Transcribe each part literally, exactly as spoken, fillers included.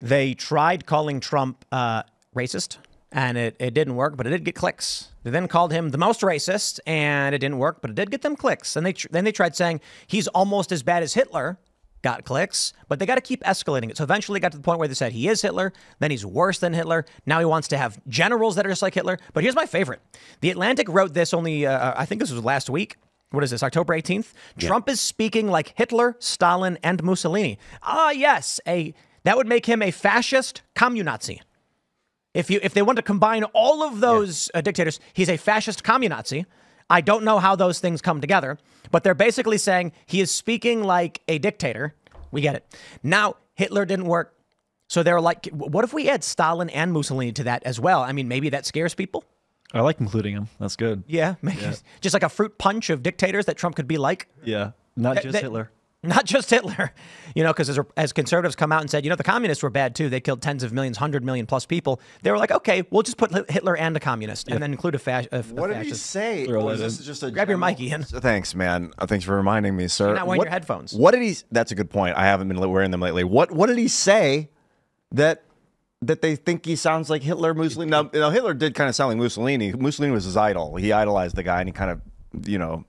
They tried calling Trump uh, racist, and it, it didn't work, but it did get clicks. They then called him the most racist, and it didn't work, but it did get them clicks. And they tr then they tried saying he's almost as bad as Hitler, got clicks, but they got to keep escalating it. So eventually it got to the point where they said he is Hitler, then he's worse than Hitler. Now he wants to have generals that are just like Hitler. But here's my favorite. The Atlantic wrote this only, uh, I think this was last week. What is this, October eighteenth? Yeah. Trump is speaking like Hitler, Stalin, and Mussolini. Ah, yes, a that would make him a fascist communazi. If you if they want to combine all of those yeah. uh, dictators, he's a fascist communazi. I don't know how those things come together, but they're basically saying he is speaking like a dictator. We get it. Now, Hitler didn't work. So they're like, what if we add Stalin and Mussolini to that as well? I mean, maybe that scares people. I like including him. That's good. Yeah. Maybe yeah. Just like a fruit punch of dictators that Trump could be like. Yeah. Not just that, Hitler. Not just Hitler. You know, because as, as conservatives come out and said, you know, the communists were bad too. They killed tens of millions, one hundred million plus people. They were like, okay, we'll just put Hitler and a communist yeah. and then include a, fa a, a what fascist. What did you say? Was this just a Grab general... your mic, Ian. Thanks, man. Thanks for reminding me, sir. You're not wearing what, your headphones. What did he... That's a good point. I haven't been wearing them lately. What What did he say that... that they think he sounds like Hitler, Mussolini? Now, you know, Hitler did kind of sound like Mussolini. Mussolini was his idol. He idolized the guy, and he kind of, you know,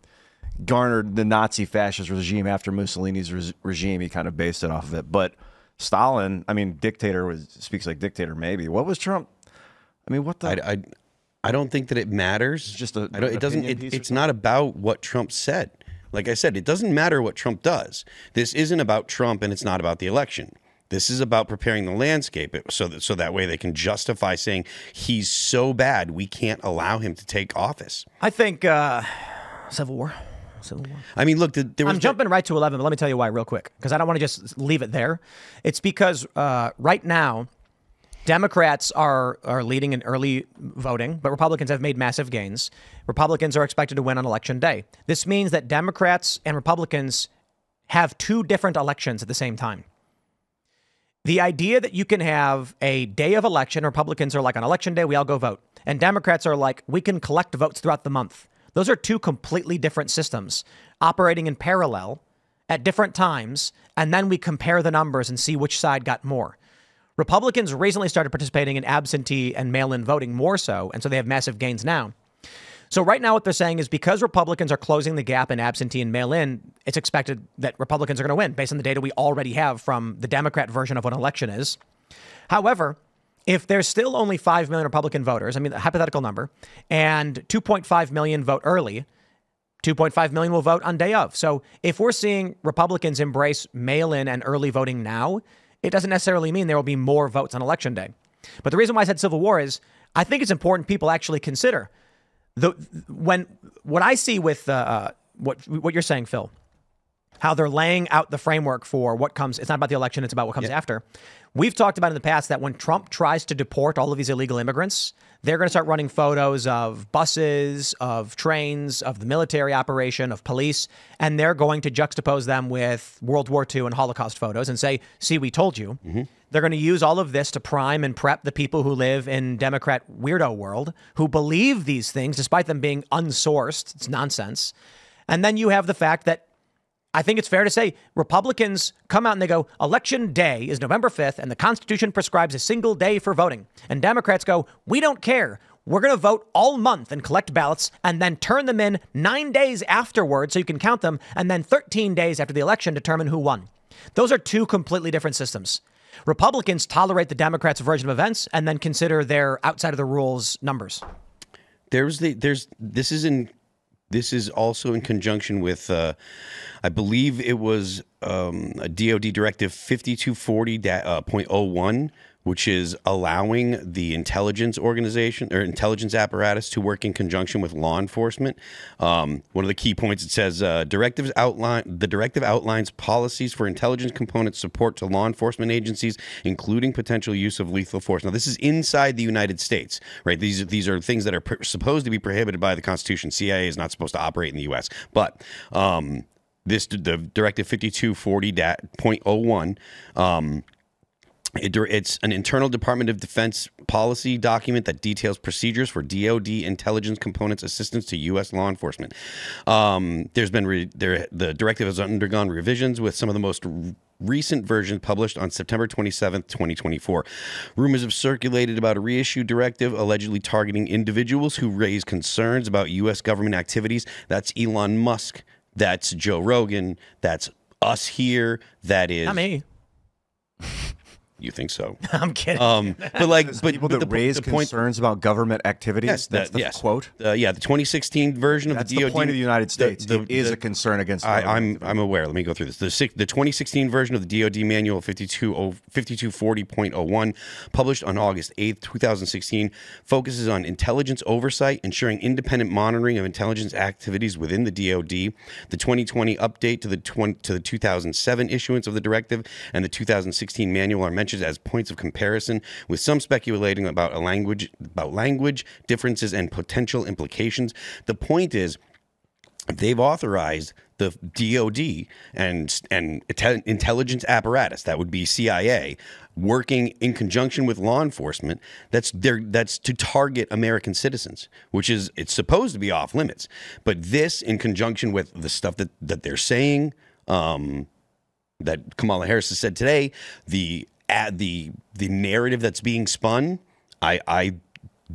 garnered the Nazi fascist regime after Mussolini's re regime. He kind of based it off of it. But Stalin, I mean, dictator was speaks like dictator. Maybe what was Trump? I mean, what the? I I, I don't think that it matters. It's just a. I don't, it doesn't. It, it's not about what Trump said. Like I said, it doesn't matter what Trump does. This isn't about Trump, and it's not about the election. This is about preparing the landscape so that, so that way they can justify saying he's so bad we can't allow him to take office. I think uh, Civil War. Civil War. I mean, look, there was I'm jumping right to eleven, but let me tell you why real quick, because I don't want to just leave it there. It's because uh, right now Democrats are, are leading in early voting, but Republicans have made massive gains. Republicans are expected to win on Election Day. This means that Democrats and Republicans have two different elections at the same time. The idea that you can have a day of election, Republicans are like, on election day, we all go vote. And Democrats are like, we can collect votes throughout the month. Those are two completely different systems operating in parallel at different times. And then we compare the numbers and see which side got more. Republicans recently started participating in absentee and mail-in voting more so. And so they have massive gains now. So right now what they're saying is because Republicans are closing the gap in absentee and mail-in, it's expected that Republicans are going to win based on the data we already have from the Democrat version of what an election is. However, if there's still only five million Republican voters, I mean, a hypothetical number, and two point five million vote early, two point five million will vote on day of. So if we're seeing Republicans embrace mail-in and early voting now, it doesn't necessarily mean there will be more votes on election day. But the reason why I said Civil War is I think it's important people actually consider The, when what I see with uh, what what you're saying, Phil, how they're laying out the framework for what comes. It's not about the election. It's about what comes yeah. after. We've talked about in the past that when Trump tries to deport all of these illegal immigrants, they're going to start running photos of buses, of trains, of the military operation, of police. And they're going to juxtapose them with World War Two and Holocaust photos and say, see, we told you. Mm-hmm. They're going to use all of this to prime and prep the people who live in Democrat weirdo world who believe these things, despite them being unsourced. It's nonsense. And then you have the fact that I think it's fair to say Republicans come out and they go, election day is November fifth, and the Constitution prescribes a single day for voting. And Democrats go, we don't care. We're going to vote all month and collect ballots and then turn them in nine days afterwards so you can count them, and then thirteen days after the election determine who won. Those are two completely different systems. Republicans tolerate the Democrats' version of events and then consider their outside of the rules numbers. There's the there's this is in this is also in conjunction with uh, I believe it was um, a D O D directive fifty-two forty point oh one, which is allowing the intelligence organization or intelligence apparatus to work in conjunction with law enforcement. Um, one of the key points, it says uh, directives outline the directive outlines policies for intelligence component support to law enforcement agencies, including potential use of lethal force. Now, this is inside the United States, right? These are, these are things that are supposed to be prohibited by the Constitution. C I A is not supposed to operate in the U S, but um, this the directive fifty-two forty point oh one. Um, It, it's an internal Department of Defense policy document that details procedures for D O D intelligence components assistance to U S law enforcement. Um, there's been re, there, the directive has undergone revisions with some of the most recent version published on September twenty-seventh, twenty twenty-four. Rumors have circulated about a reissue directive allegedly targeting individuals who raise concerns about U S government activities. That's Elon Musk. That's Joe Rogan. That's us here. That is... Not me. You think so? I'm kidding. Um, but like, but people but that the, raise the concerns point, about government activities. Yes, that's the yes. quote. Uh, yeah, the twenty sixteen version that's of the D O D. That's the point of the United States. The, the, it is the, a concern against. I, I'm I'm aware. Let me go through this. The the twenty sixteen version of the D O D manual fifty-two forty point oh one, published on August eighth, two thousand sixteen, focuses on intelligence oversight, ensuring independent monitoring of intelligence activities within the D O D. The twenty twenty update to the twenty, to the two thousand seven issuance of the directive and the two thousand sixteen manual are mentioned as points of comparison, with some speculating about a language about language differences and potential implications. The point is, they've authorized the D O D and and intelligence apparatus, that would be C I A, working in conjunction with law enforcement. That's their that's to target American citizens, which is it's supposed to be off limits. But this, in conjunction with the stuff that that they're saying, um, that Kamala Harris has said today, the At the the narrative that's being spun, I I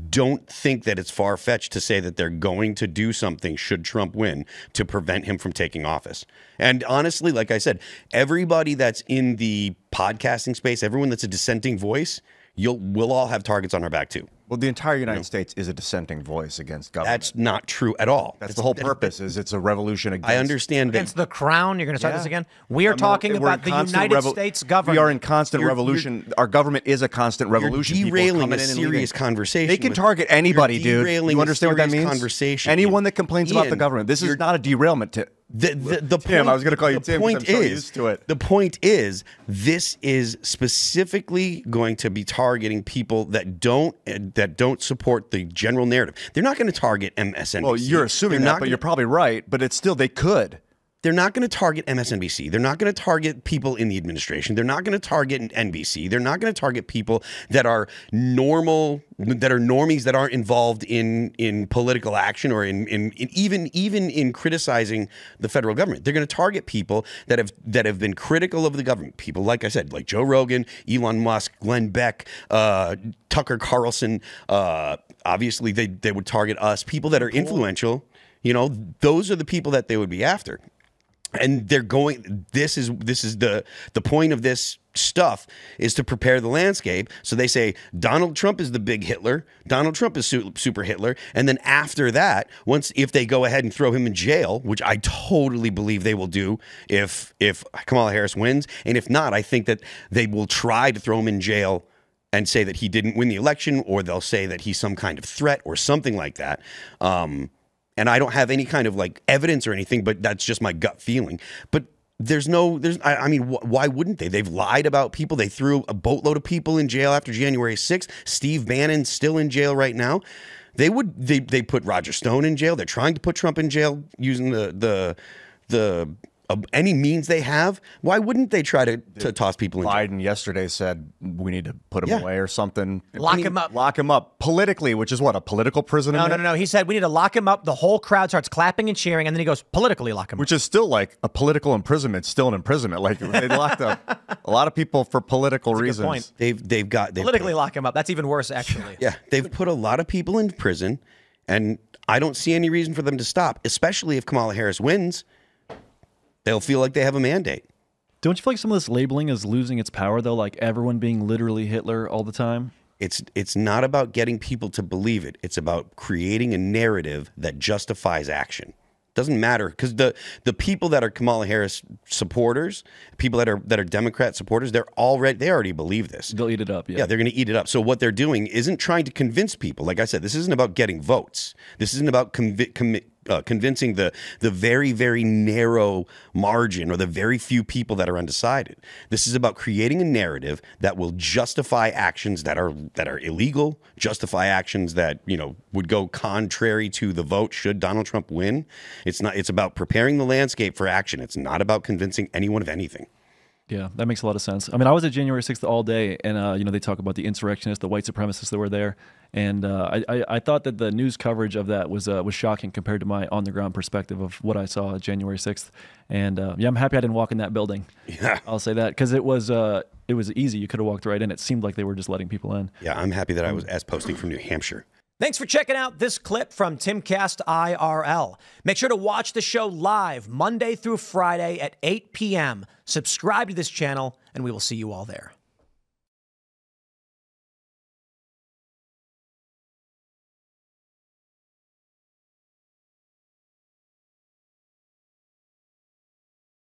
don't think that it's far-fetched to say that they're going to do something should Trump win to prevent him from taking office. And honestly, like I said, everybody that's in the podcasting space, everyone that's a dissenting voice, you'll we'll all have targets on our back too. Well, the entire United you know, States is a dissenting voice against government. That's not true at all. That's, that's the whole purpose. That, is it's a revolution against. I understand against that. the crown. You're going to start yeah. this again. We are I'm talking about the United States government. We are in constant you're, revolution. You're, Our government is a constant revolution. You're derailing a serious conversation. They can with, target anybody, dude. You understand what that means? Conversation. Anyone that complains Ian, about the government. This is not a derailment. To, the the, the Tim, point, I was going to call you Tim. Point I'm is, so used to it. The point is, this is specifically going to be targeting people that don't that. That don't support the general narrative. They're not going to target M S N B C. Well, you're assuming that, but you're probably right. But it's still, they could. They're not going to target M S N B C. They're not going to target people in the administration. They're not going to target N B C. They're not going to target people that are normal, that are normies, that aren't involved in in political action or in, in, in even even in criticizing the federal government. They're going to target people that have that have been critical of the government. People, like I said, like Joe Rogan, Elon Musk, Glenn Beck, uh, Tucker Carlson. Uh, obviously, they they would target us. People that are influential. You know, those are the people that they would be after. And they're going. This is this is the the point of this stuff is to prepare the landscape. So they say Donald Trump is the big Hitler. Donald Trump is super Hitler. And then after that, once if they go ahead and throw him in jail, which I totally believe they will do if if Kamala Harris wins, and if not, I think that they will try to throw him in jail and say that he didn't win the election, or they'll say that he's some kind of threat or something like that. Um, And I don't have any kind of like evidence or anything, but that's just my gut feeling. But there's no, there's, I, I mean, wh why wouldn't they? They've lied about people. They threw a boatload of people in jail after January sixth. Steve Bannon's still in jail right now. They would, they, they put Roger Stone in jail. They're trying to put Trump in jail using the, the, the, uh, any means they have. Why wouldn't they try to, to toss people in jail? Biden yesterday said we need to put him yeah. away or something. Lock him up. Lock him up politically, which is what, a political prisoner? No, no, no, no. He said we need to lock him up. The whole crowd starts clapping and cheering, and then he goes, politically lock him which up. Which is still like a political imprisonment, still an imprisonment. Like they locked up a lot of people for political That's reasons. A good point. They've they've got they've politically put, lock him up. That's even worse, actually. Yeah. They've put a lot of people in prison, and I don't see any reason for them to stop, especially if Kamala Harris wins. They'll feel like they have a mandate. Don't you feel like some of this labeling is losing its power, though? Like everyone being literally Hitler all the time? It's, it's not about getting people to believe it. It's about creating a narrative that justifies action. Doesn't matter, because the the people that are Kamala Harris supporters, people that are that are Democrat supporters, they're already they already believe this. They'll eat it up. Yeah, yeah, they're going to eat it up. So what they're doing isn't trying to convince people. Like I said, this isn't about getting votes. This isn't about convi convi uh, convincing the the very very narrow margin or the very few people that are undecided. This is about creating a narrative that will justify actions that are that are illegal, justify actions that you know would go contrary to the vote should Donald Trump win. It's not. It's about preparing the landscape for action. It's not about convincing anyone of anything. Yeah, that makes a lot of sense. I mean, I was at January sixth all day, and uh, you know, they talk about the insurrectionists, the white supremacists that were there, and uh, I, I I thought that the news coverage of that was uh, was shocking compared to my on the ground perspective of what I saw January sixth. And uh, yeah, I'm happy I didn't walk in that building. Yeah, I'll say that, because it was uh, it was easy. You could have walked right in. It seemed like they were just letting people in. Yeah, I'm happy that I was as posting from New Hampshire. Thanks for checking out this clip from Timcast I R L. Make sure to watch the show live Monday through Friday at eight p m Subscribe to this channel, and we will see you all there.